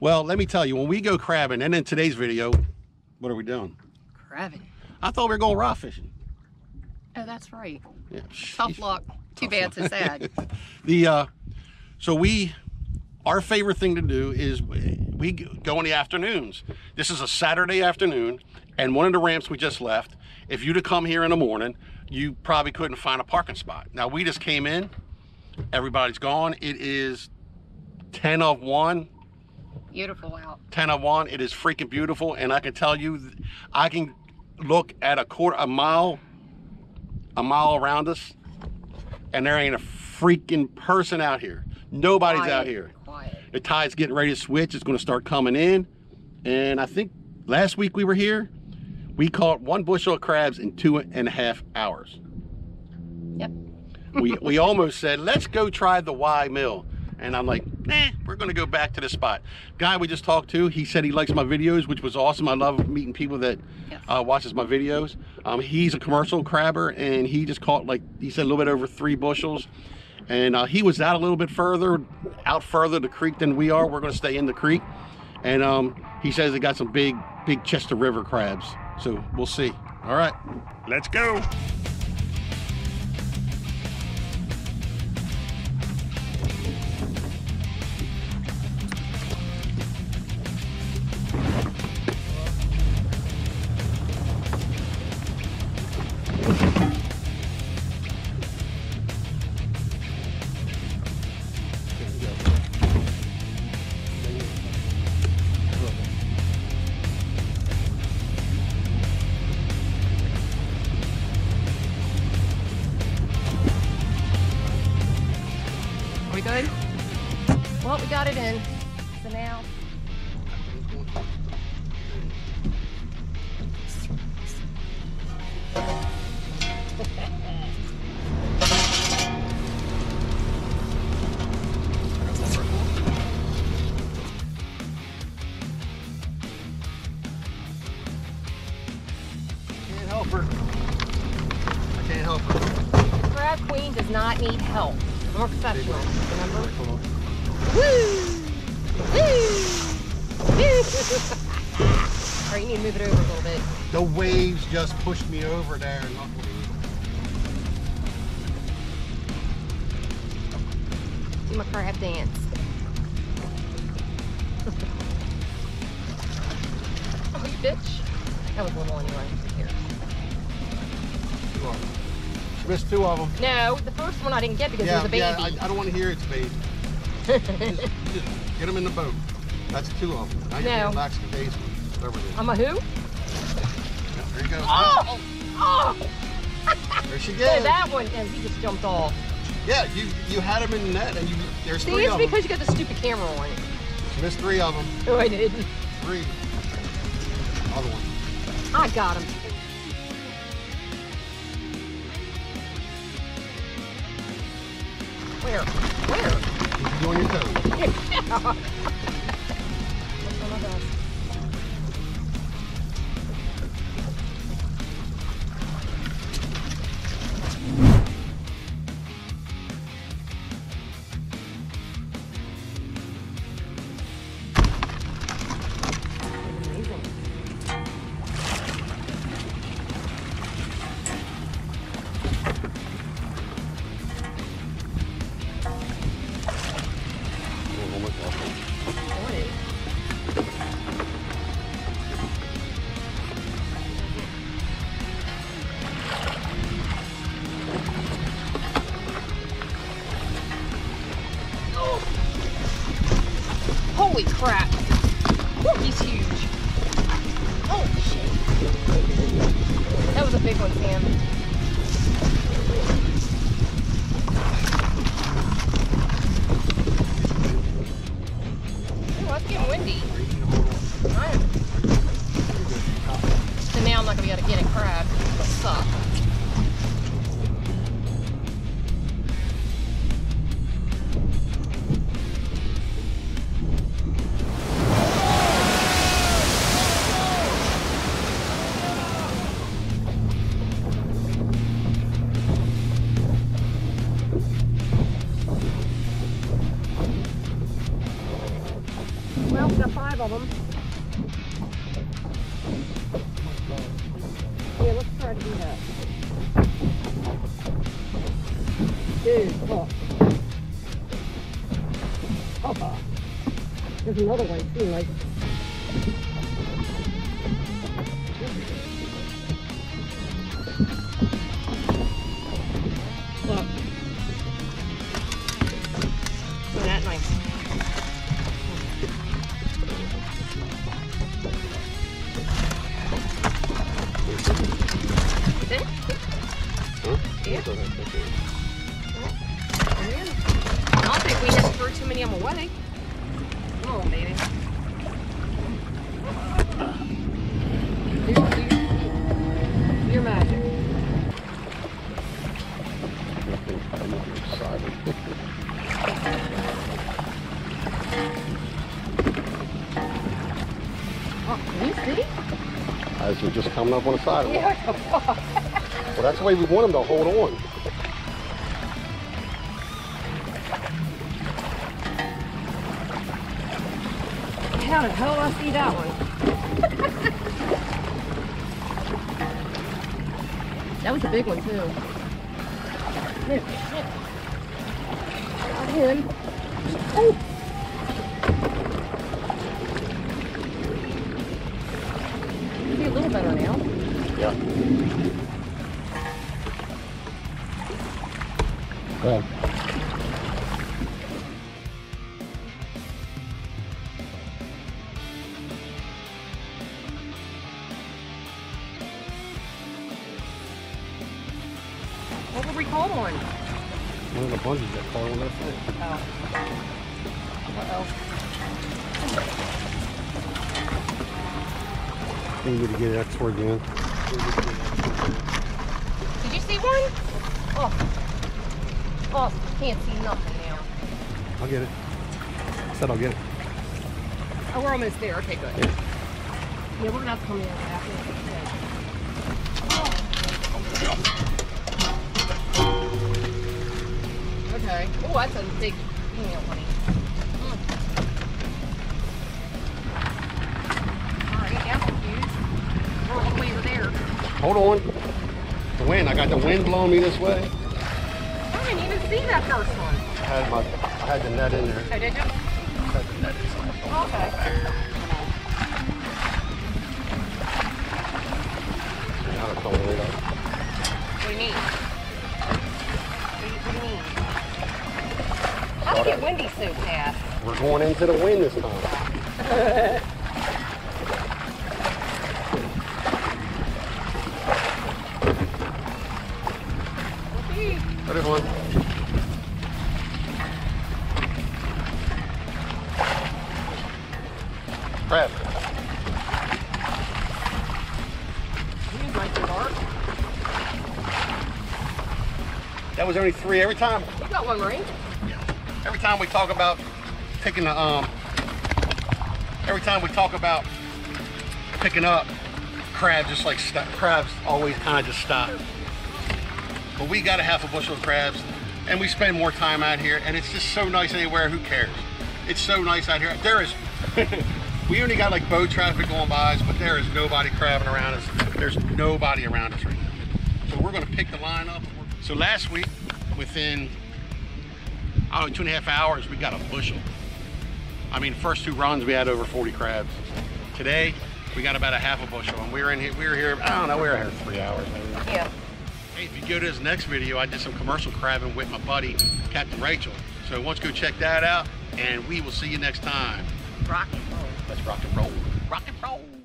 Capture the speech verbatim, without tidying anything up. Well, let me tell you, when we go crabbing, and in today's video, what are we doing? Crabbing. I thought we were going raw fishing. Oh, that's right. Yeah. Tough luck. Too Tough bad luck. Too sad. the, uh, so we, our favorite thing to do is we go in the afternoons. This is a Saturday afternoon, and one of the ramps we just left, if you'd have come here in the morning, you probably couldn't find a parking spot. Now, we just came in. Everybody's gone. It is ten of one. Beautiful out. ten of one. It is freaking beautiful, and I can tell you, I can look at a quarter, a mile, a mile around us, and there ain't a freaking person out here. Nobody's quiet, out here. Quiet. The tide's getting ready to switch. It's going to start coming in, and I think last week we were here, we caught one bushel of crabs in two and a half hours. Yep. we we almost said, let's go try the Y Mill. And I'm like, nah, we're gonna go back to the spot. Guy we just talked to, he said he likes my videos, which was awesome. I love meeting people that yes. uh, watches my videos. Um, he's a commercial crabber, and he just caught, like he said, a little bit over three bushels. And uh, he was out a little bit further, out further the creek than we are. We're gonna stay in the creek. And um, he says they got some big, big Chester River crabs. So we'll see. All right, let's go. Good. Well, we got it in. So now. Can't help her. I can't help her. The crab queen does not need help. We're professional, remember? Woo! Woo! Woo! All right, you need to move it over a little bit. The waves just pushed me over there. And do my crab dance. Oh, you bitch. That was little anyway. Here. You are. Missed two of them. No, the first one I didn't get because yeah, it was a baby. Yeah, I, I don't want to hear it's baby. just, just get them in the boat. That's two of them. I no. Relax the days. I'm a who? There you go. Oh! Oh! Oh. There she goes. So that one, and he just jumped off. Yeah, you you had him in the net, and you there's See, three of them. See, it's because you got the stupid camera on it. You missed three of them. No, I didn't. Three. Other one. I got him. Where? Where? Keep doing your toes. Amazing. Holy crap, he's huge. Oh shit. That was a big one, Sam. Oh, it's getting windy. Alright. So now I'm not going to be able to get a crab. That sucks. Well, five of them. Yeah, let's try to do that. Dude, look. Oh, there's another way too, like. We're just coming up on the side of them. Well, that's the way we want them to hold on. How the hell did I see that one? That was a big one, too. Got him. Oh! Better now. Yeah. Go ahead. What were we caught on? One of the bungees that caught on that foot. Oh. Uh-oh. I need to get it out toward the end. Did you see one? Oh. Oh, can't see nothing now. I'll get it. I said I'll get it. Oh, we're almost there. Okay, good. Yeah, yeah we're going to have to come in after that. Oh. Okay. Oh, that's a big peanut one. Hold on. The wind. I got the wind blowing me this way. I didn't even see that first one. I had my, I had the net in there. Oh, did you? I had the net in there. Okay. Now it's coming right up. What do you mean? What do you mean? How do you get windy so fast? We're going into the wind this time. One. Crab. You like the dark? That was only three. Every time. You got one, right? Every time we talk about picking the um. Every time we talk about picking up crab, just like st crabs always kind of just stop. But we got a half a bushel of crabs, and we spend more time out here, and it's just so nice anywhere. Who cares? It's so nice out here. There is, we only got like boat traffic going by us, but there is nobody crabbing around us. There's nobody around us right now. So we're gonna pick the line up. So last week, within, I don't know, two and a half hours, we got a bushel. I mean, first two runs, we had over forty crabs. Today, we got about a half a bushel, and we were in here, we were here, I don't know, we were here three hours. Maybe. Yeah. If you go to this next video, I did some commercial crabbing with my buddy, Captain Rachel. So once go check that out, and we will see you next time. Rock and roll. Let's rock and roll. Rock and roll.